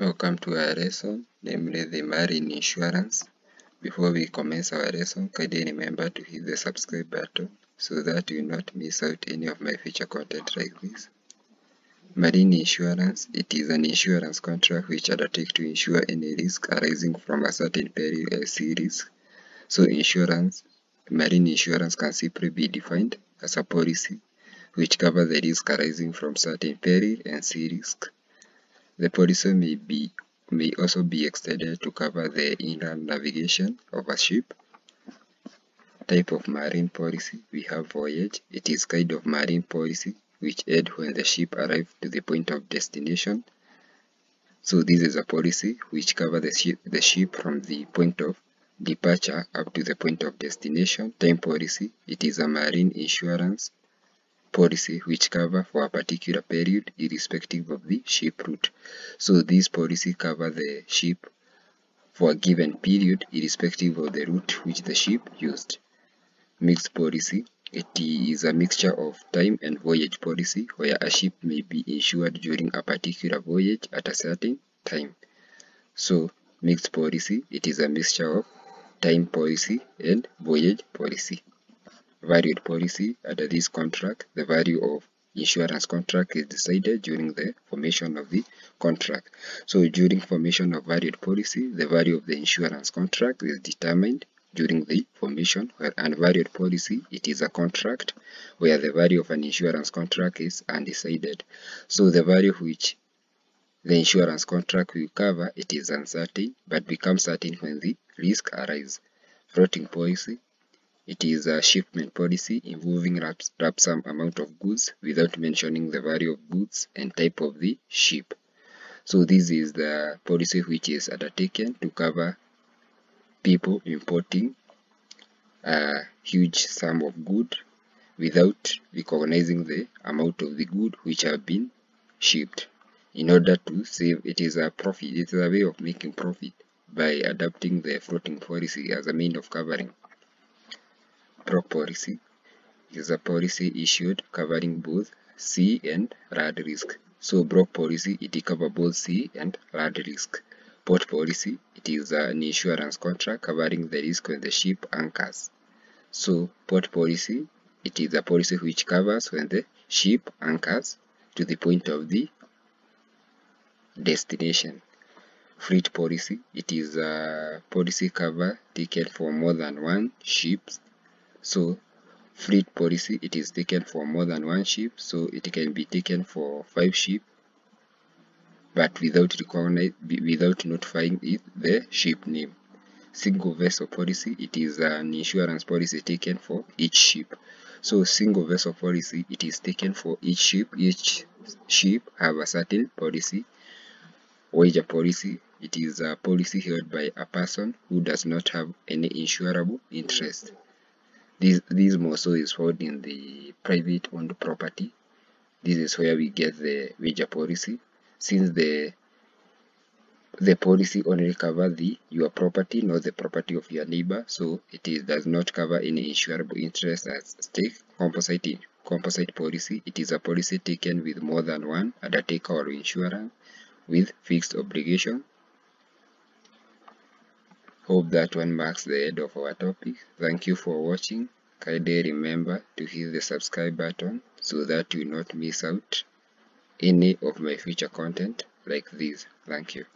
Welcome to our lesson, namely the marine insurance. Before we commence our lesson, kindly remember to hit the subscribe button so that you not miss out any of my future content like this. Marine insurance, it is an insurance contract which undertakes to insure any risk arising from a certain peril or sea risk. So marine insurance can simply be defined as a policy which covers the risk arising from certain peril and sea risk. The policy may also be extended to cover the inland navigation of a ship. Type of marine policy, we have voyage. It is kind of marine policy which aid when the ship arrives to the point of destination. So this is a policy which covers the ship from the point of departure up to the point of destination. Time policy, it is a marine insurance policy which cover for a particular period irrespective of the ship route. So this policy cover the ship for a given period irrespective of the route which the ship used. Mixed policy, it is a mixture of time and voyage policy where a ship may be insured during a particular voyage at a certain time. So mixed policy, it is a mixture of time policy and voyage policy. Varied policy, under this contract, the value of insurance contract is decided during the formation of the contract. So during formation of varied policy, the value of the insurance contract is determined during the formation, where unvaried policy, it is a contract where the value of an insurance contract is undecided. So the value which the insurance contract will cover, it is uncertain, but becomes certain when the risk arises. Floating policy, it is a shipment policy involving lump sum amount of goods without mentioning the value of goods and type of the ship. So this is the policy which is undertaken to cover people importing a huge sum of good without recognizing the amount of the good which have been shipped. In order to save, it is a profit. It is a way of making profit by adopting the floating policy as a means of covering. Rock policy is a policy issued covering both sea and land risk. So brock policy, it covers both sea and land risk. Port policy, it is an insurance contract covering the risk when the ship anchors. So port policy, it is a policy which covers when the ship anchors to the point of the destination. Fleet policy, it is a policy cover taken for more than one ship. So fleet policy, it is taken for more than one ship, so it can be taken for 5 ships, but without notifying it the ship name. Single vessel policy, it is an insurance policy taken for each ship. So single vessel policy, it is taken for each ship. Each ship have a certain policy. Voyager policy, it is a policy held by a person who does not have any insurable interest. This more so is found in the private owned property. This is where we get the voyager policy, since the policy only covers your property, not the property of your neighbor. So does not cover any insurable interest at stake. Composite policy, it is a policy taken with more than one undertaker or insurer with fixed obligation. Hope that one marks the end of our topic. Thank you for watching. Kindly remember to hit the subscribe button so that you not miss out any of my future content like this. Thank you.